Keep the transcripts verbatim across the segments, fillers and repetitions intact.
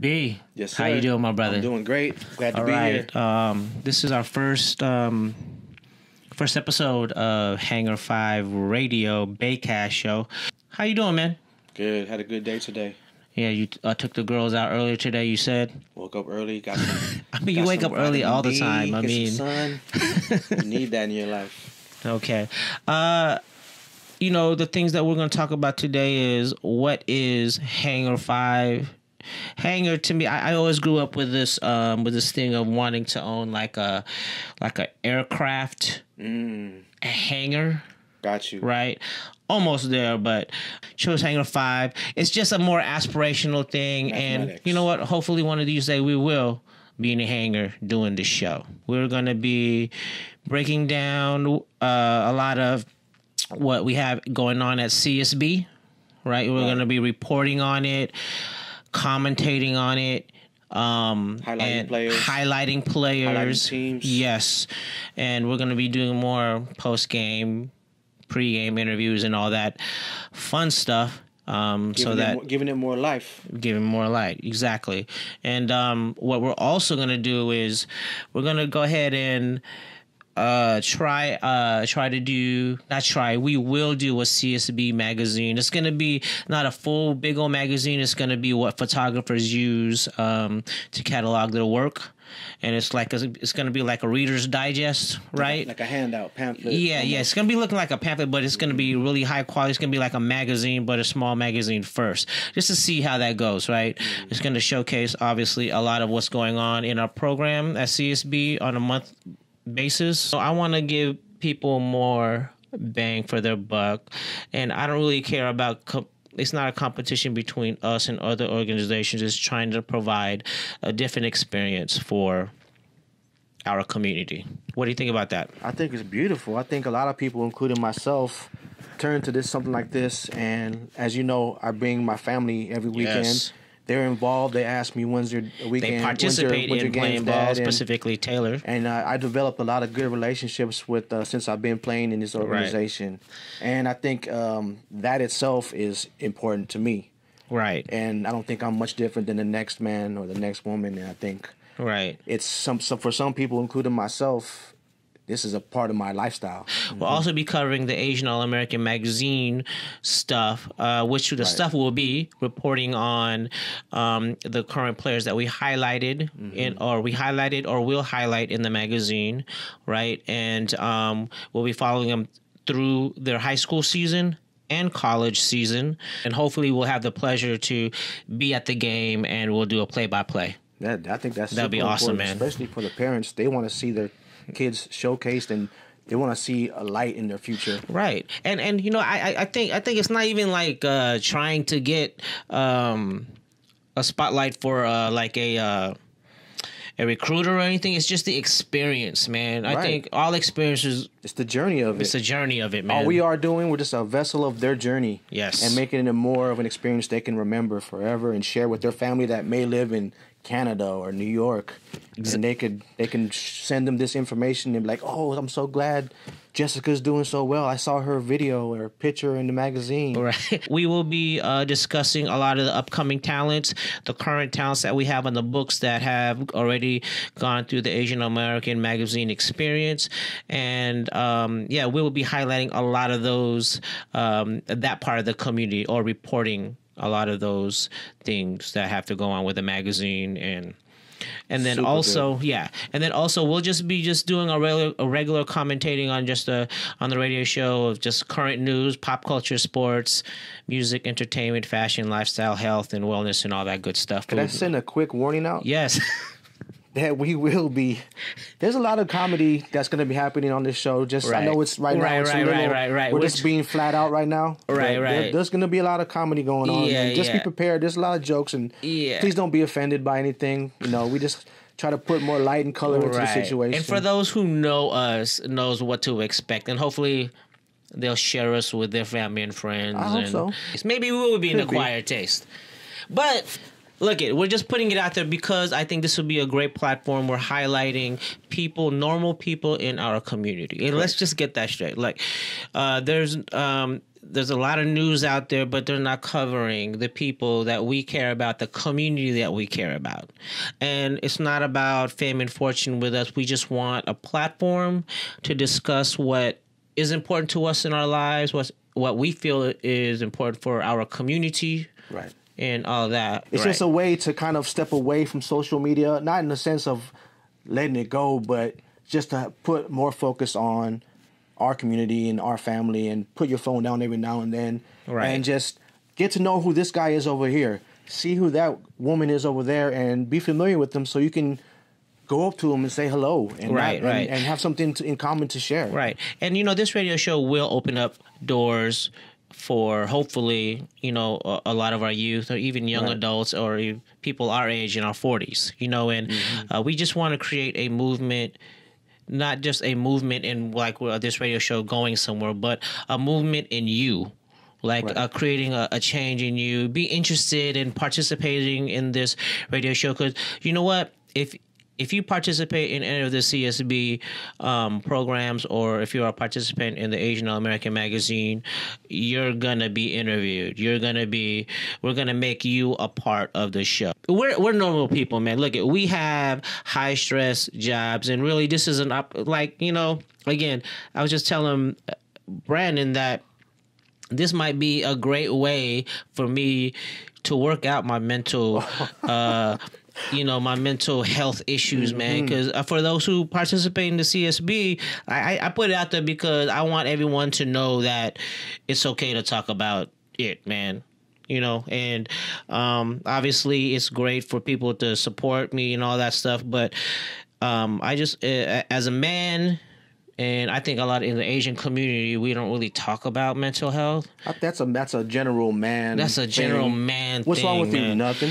B. Yes, sir. How you doing, my brother? I'm doing great. Glad to All be right. here. Um, this is our first um, first episode of Hangar five Radio Baycast Show. How you doing, man? Good. Had a good day today. Yeah, you uh, took the girls out earlier today, you said? Woke up early. Got some, I mean, got you wake up early all the time. I mean, sun. You need that in your life. Okay. Uh, you know, the things that we're going to talk about today is what is Hangar five? Hangar, to me, I, I always grew up with this um, with this thing of wanting to own like a like an aircraft mm. a hangar. Got you. Right? Almost there, but chose Hangar five. It's just a more aspirational thing. Mathematics. And you know what? Hopefully one of these days we will be in a hangar doing this show. We're going to be breaking down uh, a lot of what we have going on at C S B, right? We're right. going to be reporting on it, commentating on it. Um, highlighting and players. Highlighting players. Highlighting teams. Yes. And we're going to be doing more post-game, pre-game interviews and all that fun stuff. Um, giving so that it more, giving it more life, giving more light, exactly. And um, what we're also going to do is we're going to go ahead and uh, try uh, try to do not try. We will do a C S B magazine. It's going to be not a full big old magazine. It's going to be what photographers use um, to catalog their work. And it's like a, it's going to be like a Reader's Digest, right? Like a handout, pamphlet. Yeah, almost. Yeah. It's going to be looking like a pamphlet, but it's going to be really high quality. It's going to be like a magazine, but a small magazine first, just to see how that goes, right? Mm-hmm. It's going to showcase, obviously, a lot of what's going on in our program at C S B on a month basis. So I want to give people more bang for their buck, and I don't really care about... Co- It's not a competition between us and other organizations. It's trying to provide a different experience for our community. What do you think about that? I think it's beautiful. I think a lot of people, including myself, turn to this something like this. And as you know, I bring my family every weekend. Yes. They're involved. They ask me when's your weekend. They participate your, in playing ball, specifically and, Taylor. And uh, I developed a lot of good relationships with uh, since I've been playing in this organization. Right. And I think um, that itself is important to me. Right. And I don't think I'm much different than the next man or the next woman. And I think right. it's some, some for some people, including myself, this is a part of my lifestyle. We'll mm-hmm. also be covering the Asian All-American magazine stuff, uh, which the right. stuff will be reporting on um, the current players that we highlighted mm-hmm. in, or we highlighted or will highlight in the magazine, right? And um, we'll be following them through their high school season and college season. And hopefully we'll have the pleasure to be at the game and we'll do a play-by-play. That, I think that's That'd be awesome, important, man. Especially for the parents. They want to see their kids showcased, and they want to see a light in their future, right? And and you know, I I think I think it's not even like uh, trying to get um, a spotlight for uh, like a uh, a recruiter or anything. It's just the experience, man. Right. I think all experiences. It's the journey of it. It's the journey of it, man. All we are doing, we're just a vessel of their journey. Yes, and making it more of an experience they can remember forever and share with their family that may live in Canada or New York, and they could they can send them this information and be like, oh, I'm so glad Jessica's doing so well. I saw her video or picture in the magazine. Right. We will be uh, discussing a lot of the upcoming talents, the current talents that we have on the books that have already gone through the Asian American magazine experience, and um, yeah, we will be highlighting a lot of those um, that part of the community or reporting a lot of those things that have to go on with the magazine, and and then Super also good. yeah, and then also we'll just be just doing a regular, a regular commentating on just a on the radio show of just current news, pop culture, sports, music, entertainment, fashion, lifestyle, health, and wellness, and all that good stuff. Can Food. I send a quick warning out? Yes. That we will be. There's a lot of comedy that's going to be happening on this show. Just right. I know it's right, right now. It's right, little, right, right, right. We're Which, just being flat out right now. Right, there, right. There, there's going to be a lot of comedy going on. Yeah, and just yeah. be prepared. There's a lot of jokes, and yeah. please don't be offended by anything. You know, we just try to put more light and color right. into the situation. And for those who know us, knows what to expect, and hopefully they'll share us with their family and friends. I hope and so. Maybe we will be Could an acquired be. taste, but. Look, it. We're just putting it out there because I think this would be a great platform. We're highlighting people, normal people in our community, and let's just get that straight. Like, uh, there's um, there's a lot of news out there, but they're not covering the people that we care about, the community that we care about. And it's not about fame and fortune with us. We just want a platform to discuss what is important to us in our lives, what's, what we feel is important for our community. Right. And all that. It's right. Just a way to kind of step away from social media, not in the sense of letting it go, but just to put more focus on our community and our family, and put your phone down every now and then, right. And just get to know who this guy is over here, see who that woman is over there, and be familiar with them so you can go up to them and say hello, and right, not, right. And, and have something to, in common to share. Right, and you know, this radio show will open up doors for hopefully, you know, a, a lot of our youth, or even young right. adults, or people our age in our forties, you know, and mm-hmm. uh, we just want to create a movement. Not just a movement in like this radio show going somewhere, but a movement in you, like right. uh, creating a, a change in you. Be interested in participating in this radio show, because you know what? If if you participate in any of the C S B um, programs, or if you're a participant in the Asian All-American magazine, you're going to be interviewed. You're going to be, we're going to make you a part of the show. We're, we're normal people, man. Look, we have high stress jobs, and really this is an, op like, you know, again, I was just telling Brandon that this might be a great way for me to work out my mental, uh, you know, my mental health issues, man. Because mm-hmm. for those who participate in the C S B, I, I put it out there because I want everyone to know that it's okay to talk about it, man. You know, and um, obviously it's great for people to support me and all that stuff. But um, I just, uh, as a man, and I think a lot in the Asian community, we don't really talk about mental health. That's a that's a general man. That's a general thing. man. What's thing, wrong with man. you? Nothing.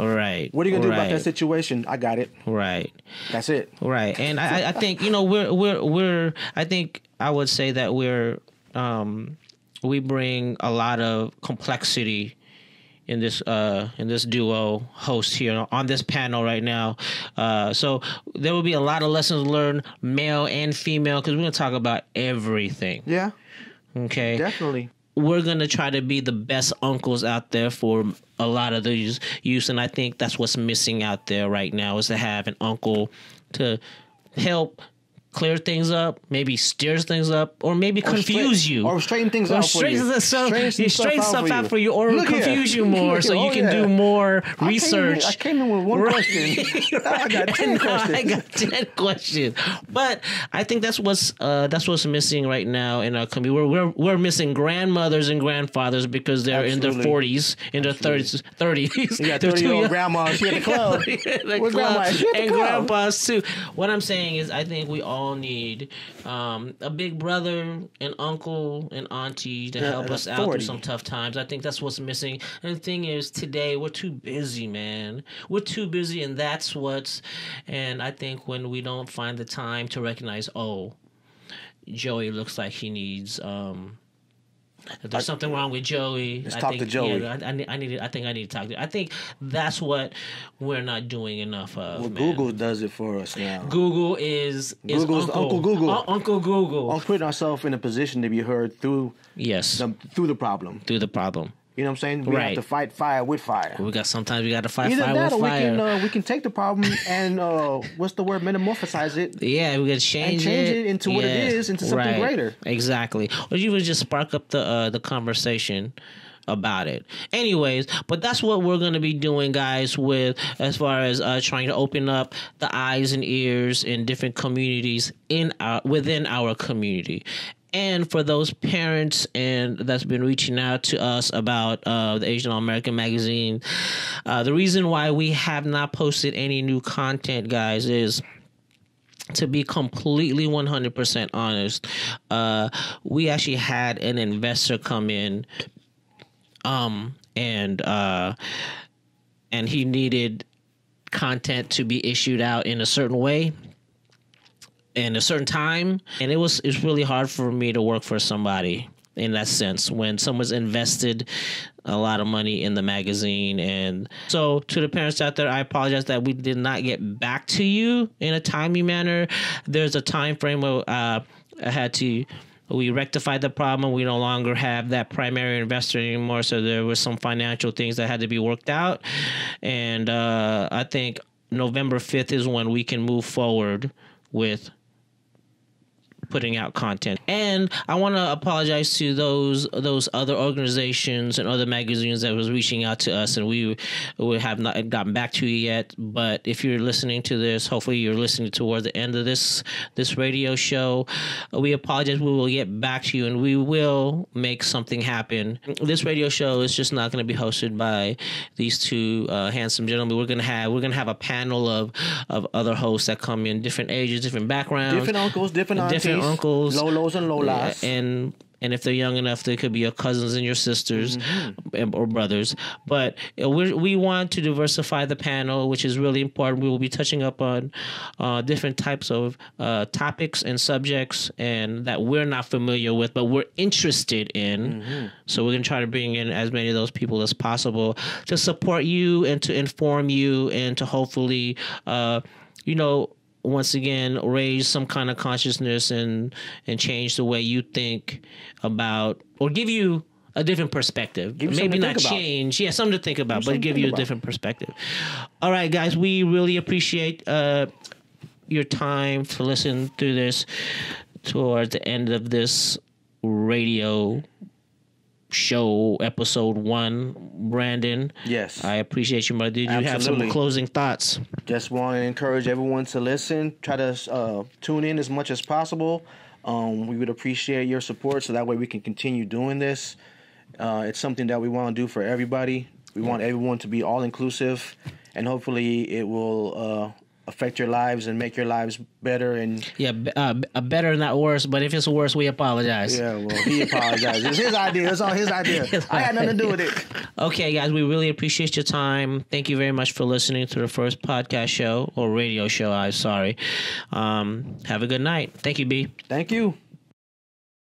All right. What are you gonna right. do about that situation? I got it. Right. That's it. Right. And I, I think you know we're we're we're. I think I would say that we're um, we bring a lot of complexity in this uh in this duo host here on this panel right now, uh so there will be a lot of lessons learned, male and female, because we're gonna talk about everything. Yeah. Okay. Definitely. We're gonna try to be the best uncles out there for a lot of these youth, and I think that's what's missing out there right now, is to have an uncle to help clear things up, maybe steers things up, or maybe or confuse straight, you. Or straighten things or out for you. Or straighten stuff out, out for you, or Look confuse here. you more so oh, you can yeah. do more research. I came in, I came in with one right. question. Right. I got ten questions. I got ten questions. But I think that's what's uh, that's what's missing right now in our community. We're, we're, we're missing grandmothers and grandfathers because they're Absolutely. in their forties, in their thirties. thirties. You got thirty-year-old grandmas here at the club. the club. Grandma? She and club. grandpas, too. What I'm saying is I think we all need um, a big brother, an uncle, an auntie to yeah, help us out through some tough times. I think that's what's missing. And the thing is, today we're too busy, man. We're too busy, and that's what's. And I think when we don't find the time to recognize, oh, Joey looks like he needs. Um, there's I, something wrong with Joey. Let's I talk think, to Joey. Yeah, I, I, need, I need. I think I need to talk to. I think that's what we're not doing enough of. Well, man. Google does it for us now. Google is, is Google's Uncle, Uncle Google. Uh, Uncle Google. I'm putting ourselves in a position to be heard through. Yes. The, through the problem. Through the problem. You know what I'm saying? We right. have to fight fire with fire. We got sometimes we got to fight Either fire that, with or fire. We can uh, we can take the problem and uh, what's the word? Metamorphosize it. Yeah, we can change, and change it. it into yeah. what it is, into something right. greater. Exactly. Or you would just spark up the uh, the conversation about it. Anyways, but that's what we're gonna be doing, guys. With as far as uh, trying to open up the eyes and ears in different communities in our within our community. And for those parents and that's been reaching out to us about uh, the Asian All-American magazine, uh, the reason why we have not posted any new content, guys, is to be completely one hundred percent honest. Uh, we actually had an investor come in um, and uh, and he needed content to be issued out in a certain way. In a certain time, and it was it's really hard for me to work for somebody in that sense when someone's invested a lot of money in the magazine. And so to the parents out there, I apologize that we did not get back to you in a timely manner. There's a time frame where uh, I had to We rectified the problem. We no longer have that primary investor anymore. So there were some financial things that had to be worked out. And uh, I think November fifth is when we can move forward with putting out content. And I want to apologize to those those other organizations and other magazines that was reaching out to us, and we we have not gotten back to you yet. But if you're listening to this, hopefully you're listening toward the end of this this radio show. We apologize. We will get back to you, and we will make something happen. This radio show is just not going to be hosted by these two uh, handsome gentlemen. We're gonna have we're gonna have a panel of of other hosts that come in, different ages, different backgrounds, different uncles, different aunties. Different uncles, Lolos and Lolas, yeah, and and if they're young enough, they could be your cousins and your sisters, mm-hmm. or brothers. But we we want to diversify the panel, which is really important. We will be touching up on uh, different types of uh, topics and subjects, and that we're not familiar with, but we're interested in. Mm-hmm. So we're gonna try to bring in as many of those people as possible to support you and to inform you and to hopefully, uh, you know. once again, raise some kind of consciousness and and change the way you think about, or give you a different perspective. Give Maybe not change. About. Yeah, something to think about, give but give you a about. different perspective. All right, guys, we really appreciate uh, your time to listen through this towards the end of this radio show, episode one. Brandon, yes, I appreciate you, my dude. You Absolutely. have some closing thoughts? Just want to encourage everyone to listen. Try to uh, tune in as much as possible. Um, we would appreciate your support, so that way we can continue doing this. Uh, it's something that we want to do for everybody. We want everyone to be all inclusive, and hopefully, it will. Uh, affect your lives and make your lives better. And yeah, uh, better, not worse. But if it's worse, we apologize. Yeah, well, he apologizes. It's his idea. It's all his idea. I had nothing to do with it. Okay, guys, we really appreciate your time. Thank you very much for listening to the first podcast show, or radio show, I'm sorry. Um, have a good night. Thank you, B. Thank you.